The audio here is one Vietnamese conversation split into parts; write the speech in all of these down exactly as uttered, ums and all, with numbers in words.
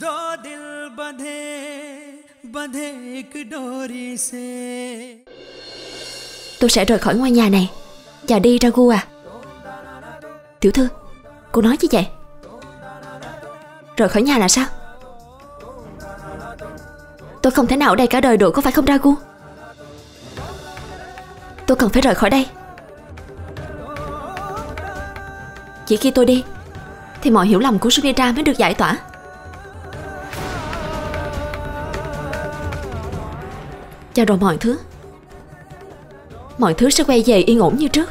दो दिल बंधे बंधे एक डोरी से. Tôi sẽ rời khỏi ngôi nhà này. Chào đi Raghu à. Tiểu thư, cô nói chứ vậy? Rời khỏi nhà là sao? Tôi không thể nào ở đây cả đời được, có phải không Raghu? Tôi cần phải rời khỏi đây. Chỉ khi tôi đi thì mọi hiểu lầm của Subira mới được giải tỏa. Cho rồi mọi thứ Mọi thứ sẽ quay về yên ổn như trước.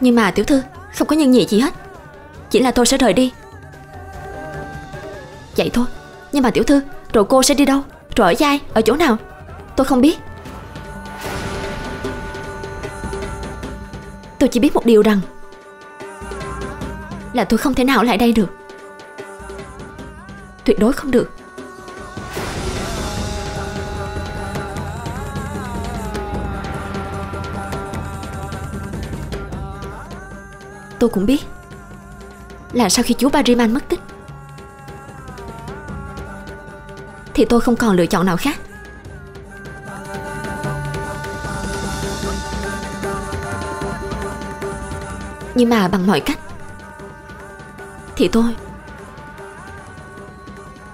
Nhưng mà tiểu thư, không có nhân nhị gì hết. Chỉ là tôi sẽ rời đi. Vậy thôi. Nhưng mà tiểu thư, rồi cô sẽ đi đâu? Rồi ở với ai? Ở chỗ nào? Tôi không biết. Tôi chỉ biết một điều rằng là tôi không thể nào lại đây được. Tuyệt đối không được. Tôi cũng biết là sau khi chú Bariman mất tích thì tôi không còn lựa chọn nào khác. Nhưng mà bằng mọi cách thì tôi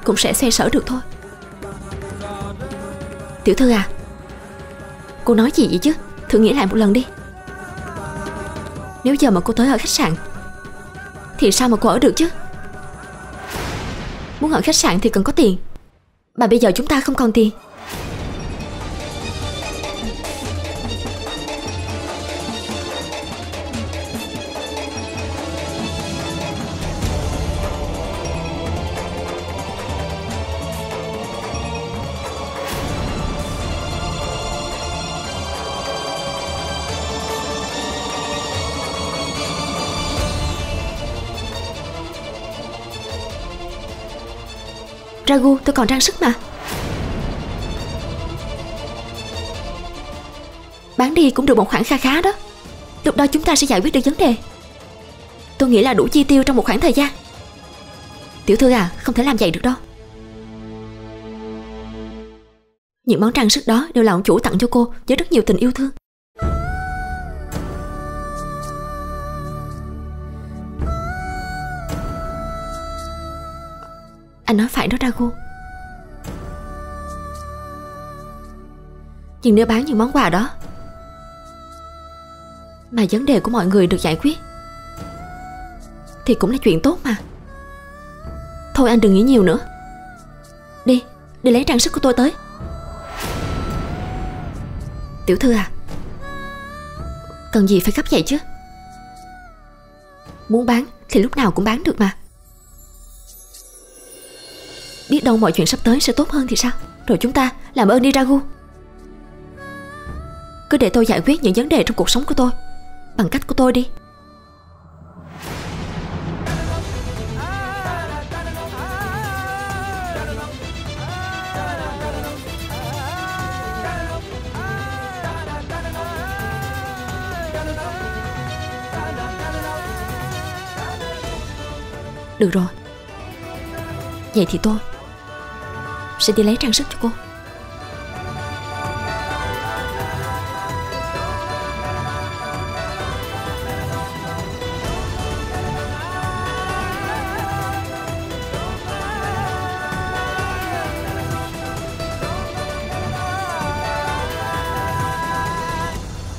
cũng sẽ xoay sở được thôi. Tiểu thư à, cô nói gì vậy chứ? Thử nghĩ lại một lần đi. Nếu giờ mà cô tới ở khách sạn thì sao mà cô ở được chứ? Muốn ở khách sạn thì cần có tiền, mà bây giờ chúng ta không còn tiền. Raghu, tôi còn trang sức mà. Bán đi cũng được một khoản kha khá đó. Lúc đó chúng ta sẽ giải quyết được vấn đề. Tôi nghĩ là đủ chi tiêu trong một khoảng thời gian. Tiểu thư à, không thể làm vậy được đâu. Những món trang sức đó đều là ông chủ tặng cho cô với rất nhiều tình yêu thương. Anh nói phải đó Raghu. Nhưng nếu bán những món quà đó mà vấn đề của mọi người được giải quyết thì cũng là chuyện tốt mà. Thôi anh đừng nghĩ nhiều nữa. Đi, đi lấy trang sức của tôi tới. Tiểu thư à, cần gì phải gấp vậy chứ? Muốn bán thì lúc nào cũng bán được mà. Biết đâu mọi chuyện sắp tới sẽ tốt hơn thì sao? Rồi chúng ta làm ơn đi Raghu. Cứ để tôi giải quyết những vấn đề trong cuộc sống của tôi bằng cách của tôi đi. Được rồi, vậy thì tôi sẽ đi lấy trang sức cho cô.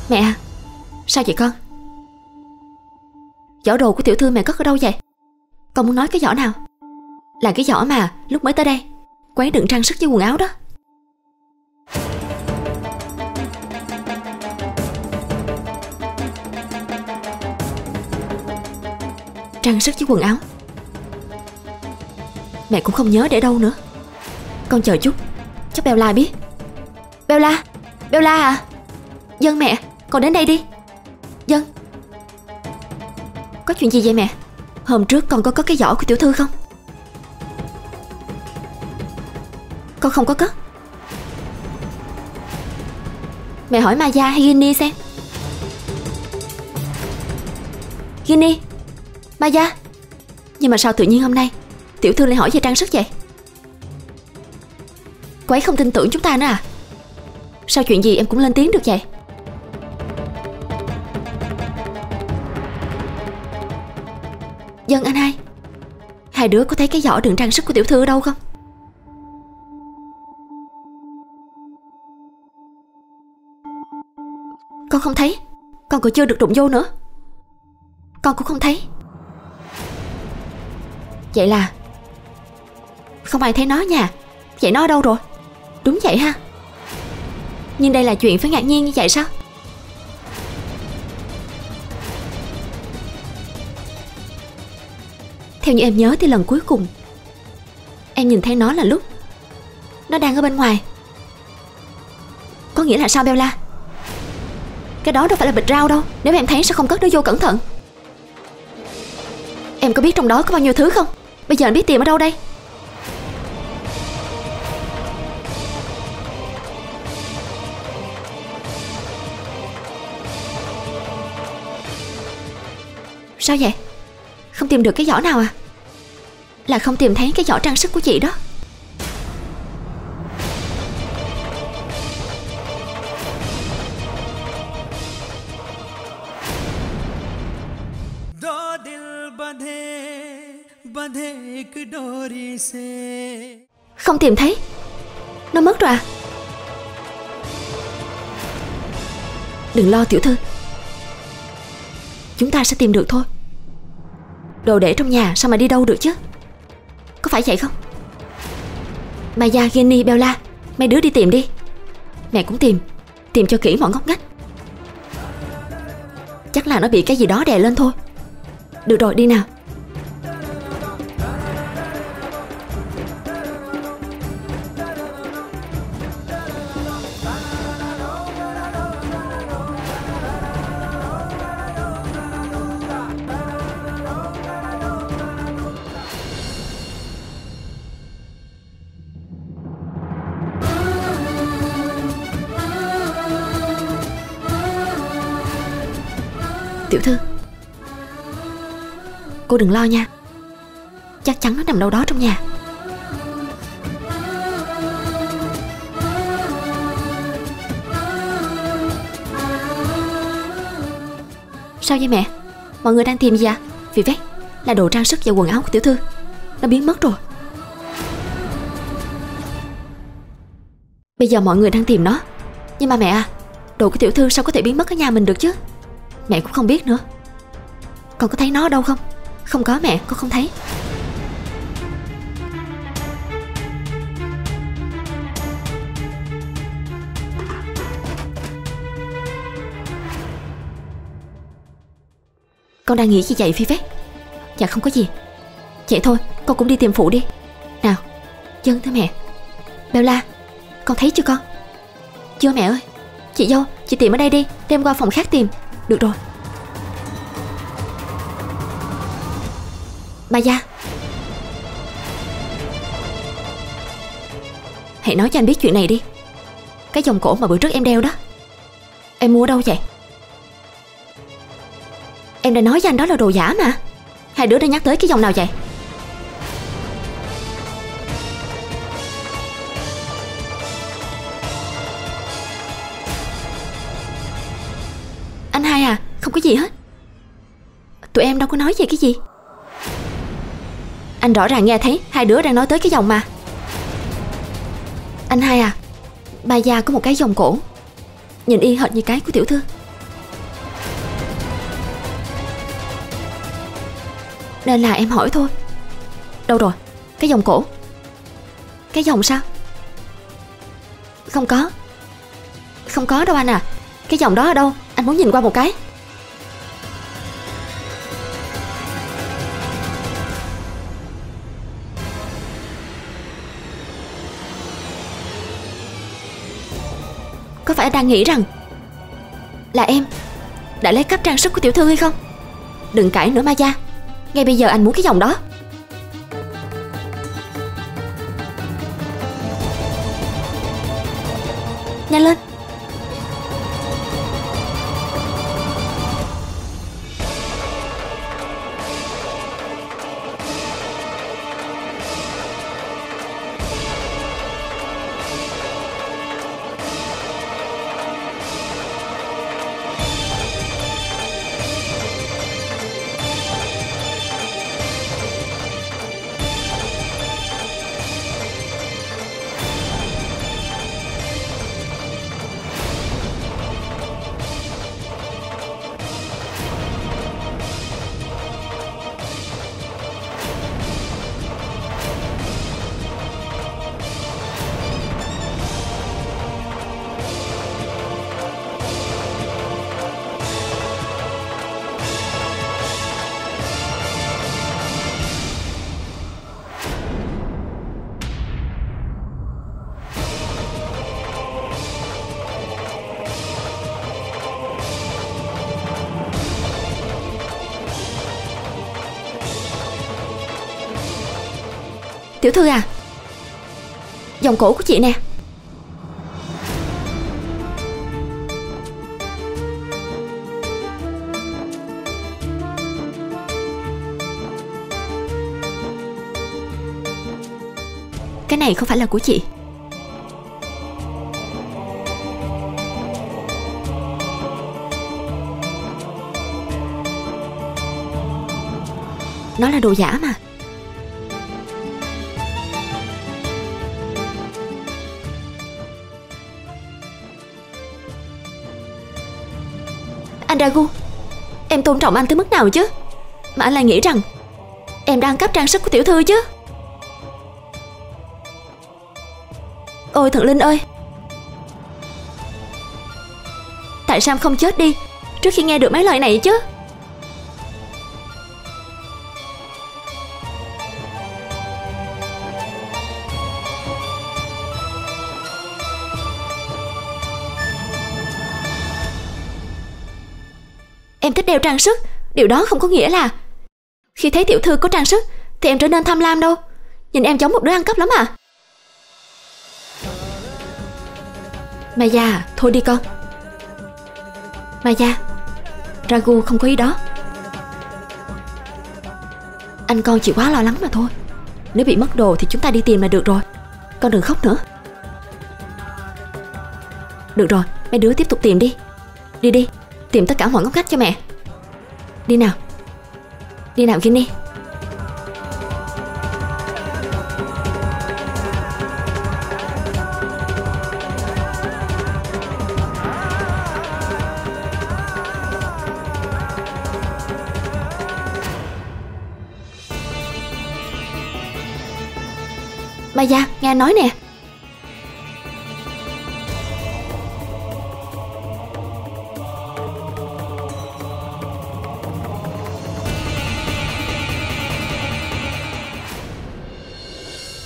Mẹ, sao vậy con? Giỏ đồ của tiểu thư mẹ cất ở đâu vậy? Con muốn nói cái giỏ nào? Là cái giỏ mà lúc mới tới đây quấy đựng trang sức với quần áo đó. Trang sức với quần áo mẹ cũng không nhớ để đâu nữa. Con chờ chút, chắc Bella biết. Bella, Bella à? Dân mẹ, con đến đây đi. Dân, có chuyện gì vậy mẹ? Hôm trước con có cất cái giỏ của tiểu thư không? Con không có cất. Mẹ hỏi Maya hay Ginny xem. Ginny, Maya. Nhưng mà sao tự nhiên hôm nay tiểu thư lại hỏi về trang sức vậy? Cô ấy không tin tưởng chúng ta nữa à? Sao chuyện gì em cũng lên tiếng được vậy? Dân anh hai, hai đứa có thấy cái giỏ đựng trang sức của tiểu thư ở đâu không? Con không thấy. Con còn chưa được đụng vô nữa. Con cũng không thấy. Vậy là không ai thấy nó nha. Vậy nó ở đâu rồi? Đúng vậy ha. Nhưng đây là chuyện phải ngạc nhiên như vậy sao? Theo như em nhớ thì lần cuối cùng em nhìn thấy nó là lúc nó đang ở bên ngoài. Có nghĩa là sao Bella? Cái đó đâu phải là bịch rau đâu. Nếu em thấy sẽ không cất nó vô cẩn thận. Em có biết trong đó có bao nhiêu thứ không? Bây giờ em biết tìm ở đâu đây? Sao vậy? Không tìm được cái giỏ nào à? Là không tìm thấy cái giỏ trang sức của chị đó. Không tìm thấy. Nó mất rồi à? Đừng lo tiểu thư, chúng ta sẽ tìm được thôi. Đồ để trong nhà sao mà đi đâu được chứ? Có phải vậy không? Maya, Ginny, Bella, mấy đứa đi tìm đi. Mẹ cũng tìm. Tìm cho kỹ mọi ngóc ngách. Chắc là nó bị cái gì đó đè lên thôi. Được rồi, đi nào. Tiểu thư, cô đừng lo nha. Chắc chắn nó nằm đâu đó trong nhà. Sao vậy mẹ? Mọi người đang tìm gì ạ? À? Vì vậy là đồ trang sức và quần áo của tiểu thư. Nó biến mất rồi. Bây giờ mọi người đang tìm nó. Nhưng mà mẹ à, đồ của tiểu thư sao có thể biến mất ở nhà mình được chứ? Mẹ cũng không biết nữa. Con có thấy nó đâu không? Không có mẹ, con không thấy. Con đang nghĩ gì vậy Phi Phép? Dạ không có gì. Vậy thôi, con cũng đi tìm phụ đi. Nào, Dân thưa mẹ. Bella, con thấy chưa con? Chưa mẹ ơi. Chị dâu, chị tìm ở đây đi. Đem qua phòng khác tìm. Được rồi. Maya, hãy nói cho anh biết chuyện này đi. Cái vòng cổ mà bữa trước em đeo đó, em mua đâu vậy? Em đã nói với anh đó là đồ giả mà. Hai đứa đã nhắc tới cái vòng nào vậy? Không có gì hết. Tụi em đâu có nói về cái gì. Anh rõ ràng nghe thấy hai đứa đang nói tới cái vòng mà. Anh hai à, bà già có một cái vòng cổ nhìn y hệt như cái của tiểu thư. Nên là em hỏi thôi. Đâu rồi? Cái vòng cổ. Cái vòng sao? Không có. Không có đâu anh à. Cái vòng đó ở đâu? Anh muốn nhìn qua một cái. Có phải đang nghĩ rằng là em đã lấy cắp trang sức của tiểu thư hay không? Đừng cãi nữa Maya. Ngay bây giờ anh muốn cái vòng đó. Nhanh lên. Tiểu thư à, vòng cổ của chị nè. Cái này không phải là của chị. Nó là đồ giả mà. Anh Raghu, em tôn trọng anh tới mức nào chứ, mà anh lại nghĩ rằng em đang cắp trang sức của tiểu thư chứ. Ôi thần linh ơi, tại sao không chết đi trước khi nghe được mấy lời này chứ. Em thích đeo trang sức, điều đó không có nghĩa là khi thấy tiểu thư có trang sức thì em trở nên tham lam đâu. Nhìn em giống một đứa ăn cắp lắm à. Maya, thôi đi con. Maya, Raghu không có ý đó. Anh con chỉ quá lo lắng mà thôi. Nếu bị mất đồ thì chúng ta đi tìm là được rồi. Con đừng khóc nữa. Được rồi, mấy đứa tiếp tục tìm đi. Đi đi, tìm tất cả mọi ngóc ngách cho mẹ. Đi nào. Đi nào Ginny. Maya, nghe nói nè.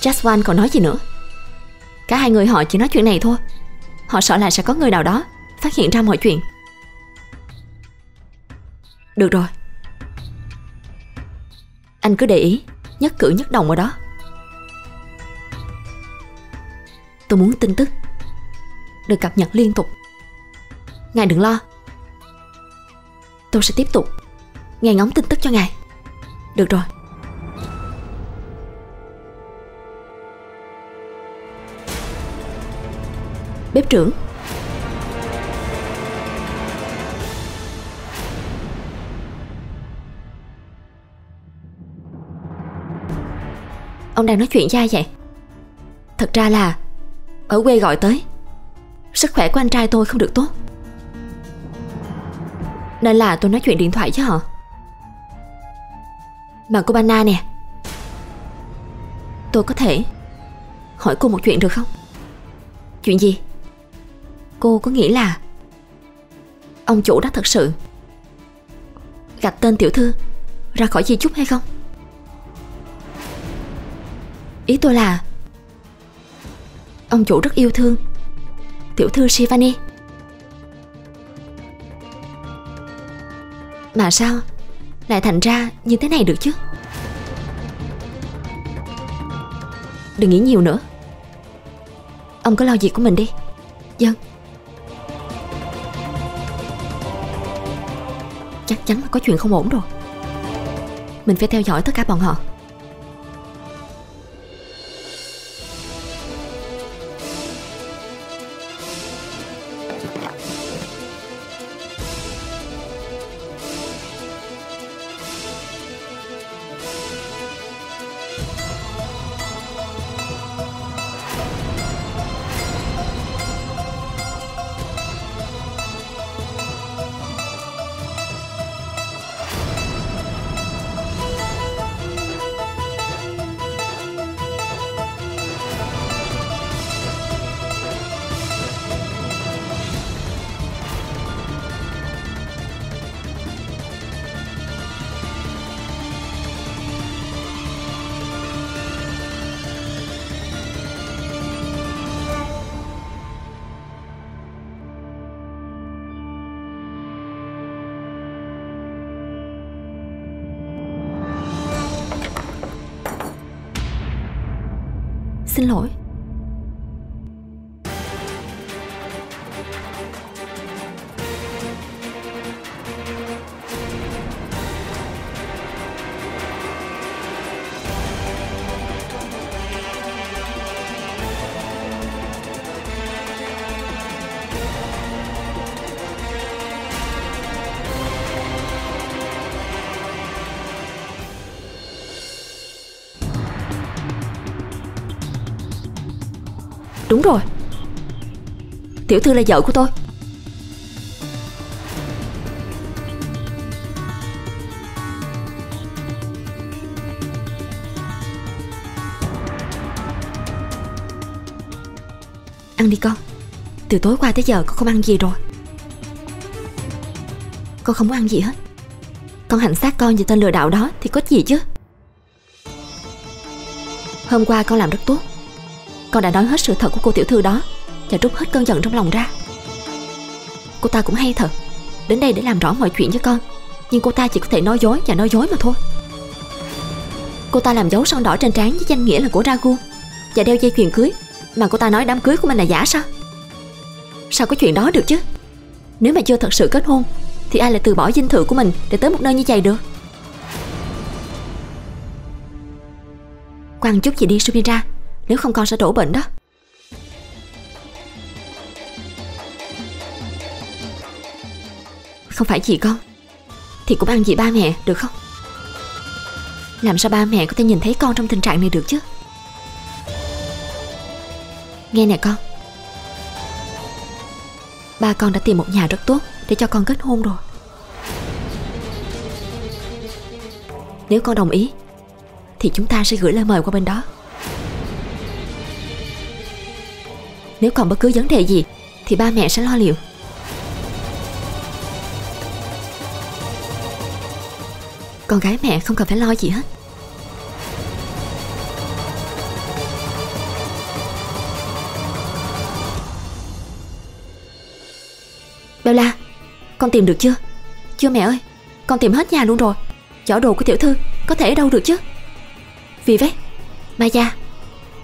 Jaswan còn nói gì nữa. Cả hai người họ chỉ nói chuyện này thôi. Họ sợ là sẽ có người nào đó phát hiện ra mọi chuyện. Được rồi, anh cứ để ý nhất cử nhất động ở đó. Tôi muốn tin tức được cập nhật liên tục. Ngài đừng lo, tôi sẽ tiếp tục nghe ngóng tin tức cho ngài. Được rồi. Bếp trưởng. Ông đang nói chuyện với ai vậy? Thật ra là ở quê gọi tới. Sức khỏe của anh trai tôi không được tốt, nên là tôi nói chuyện điện thoại với họ. Mà cô Banna nè, tôi có thể hỏi cô một chuyện được không? Chuyện gì? Cô có nghĩ là ông chủ đó thật sự gạch tên tiểu thư ra khỏi di chúc hay không? Ý tôi là ông chủ rất yêu thương tiểu thư Shivani, mà sao lại thành ra như thế này được chứ? Đừng nghĩ nhiều nữa, ông cứ lo việc của mình đi. Dân chắc chắn là có chuyện không ổn rồi. Mình phải theo dõi tất cả bọn họ. xin lỗi. Đúng rồi, tiểu thư là vợ của tôi. Ăn đi con. Từ tối qua tới giờ con không ăn gì rồi. Con không muốn ăn gì hết. Con hành xác con vì tên lừa đảo đó thì có gì chứ. Hôm qua con làm rất tốt. Con đã nói hết sự thật của cô tiểu thư đó và trút hết cơn giận trong lòng ra. Cô ta cũng hay thật, đến đây để làm rõ mọi chuyện cho con. Nhưng cô ta chỉ có thể nói dối và nói dối mà thôi. Cô ta làm dấu son đỏ trên trán với danh nghĩa là của Raghu và đeo dây chuyền cưới. Mà cô ta nói đám cưới của mình là giả sao? Sao có chuyện đó được chứ? Nếu mà chưa thật sự kết hôn thì ai lại từ bỏ dinh thự của mình để tới một nơi như vậy được? Quan chút gì đi Subira, nếu không con sẽ đổ bệnh đó. Không phải chị con thì cũng ăn gì ba mẹ được không? Làm sao ba mẹ có thể nhìn thấy con trong tình trạng này được chứ? Nghe nè con, ba con đã tìm một nhà rất tốt để cho con kết hôn rồi. Nếu con đồng ý thì chúng ta sẽ gửi lời mời qua bên đó. Nếu còn bất cứ vấn đề gì thì ba mẹ sẽ lo liệu. Con gái mẹ không cần phải lo gì hết. Bella, con tìm được chưa? Chưa mẹ ơi, con tìm hết nhà luôn rồi. Giỏ đồ của tiểu thư có thể ở đâu được chứ? Vì vậy, Maya,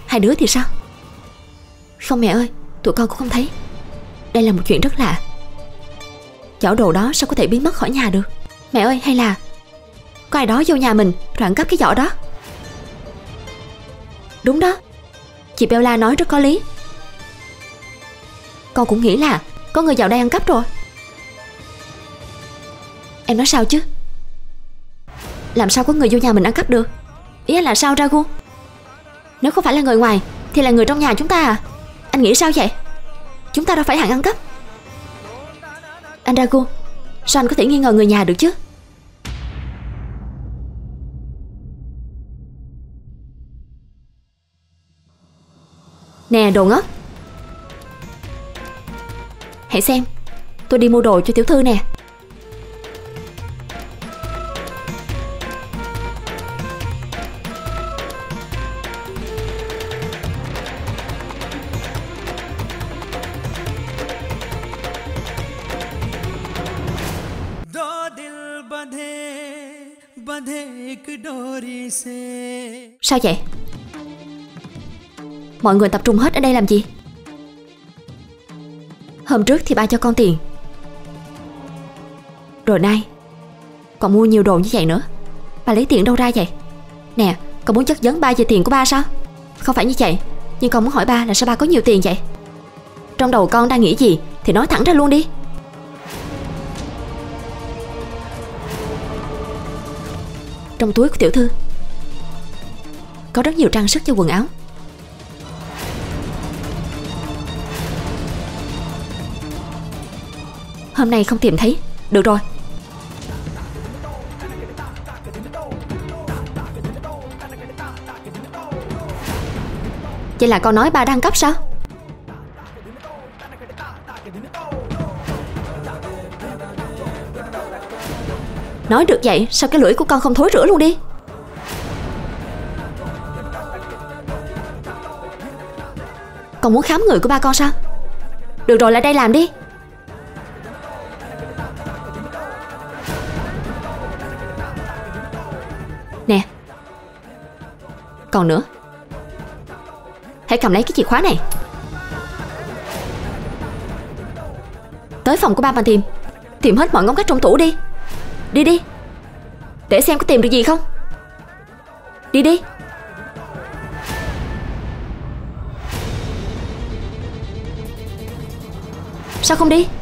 hai đứa thì sao? Không mẹ ơi, tụi con cũng không thấy. Đây là một chuyện rất lạ. Giỏ đồ đó sao có thể biến mất khỏi nhà được? Mẹ ơi, hay là có ai đó vô nhà mình rồi ăn cắp cái giỏ đó? Đúng đó, chị Bella nói rất có lý. Con cũng nghĩ là có người vào đây ăn cắp rồi. Em nói sao chứ? Làm sao có người vô nhà mình ăn cắp được? Ý là sao Raghu? Nếu không phải là người ngoài thì là người trong nhà chúng ta à? Anh nghĩ sao vậy? Chúng ta đâu phải hàng ăn cắp. Anh Raghu, sao anh có thể nghi ngờ người nhà được chứ? Nè đồ ngốc, hãy xem, tôi đi mua đồ cho tiểu thư nè. Sao vậy? Mọi người tập trung hết ở đây làm gì? Hôm trước thì ba cho con tiền, rồi nay còn mua nhiều đồ như vậy nữa. Ba lấy tiền đâu ra vậy? Nè, con muốn chất vấn ba về tiền của ba sao? Không phải như vậy, nhưng con muốn hỏi ba là sao ba có nhiều tiền vậy? Trong đầu con đang nghĩ gì thì nói thẳng ra luôn đi. Trong túi của tiểu thư có rất nhiều trang sức cho quần áo. Hôm nay không tìm thấy. Được rồi, vậy là con nói ba đang cắp sao? Nói được vậy sao cái lưỡi của con không thối rữa luôn đi. Con muốn khám người của ba con sao? Được rồi, lại đây làm đi. Nè, còn nữa, Hãy cầm lấy cái chìa khóa này. Tới phòng của ba mà tìm. Tìm hết mọi ngóc ngách trong tủ đi. Đi đi. Để xem có tìm được gì không. Đi đi. Sao không đi?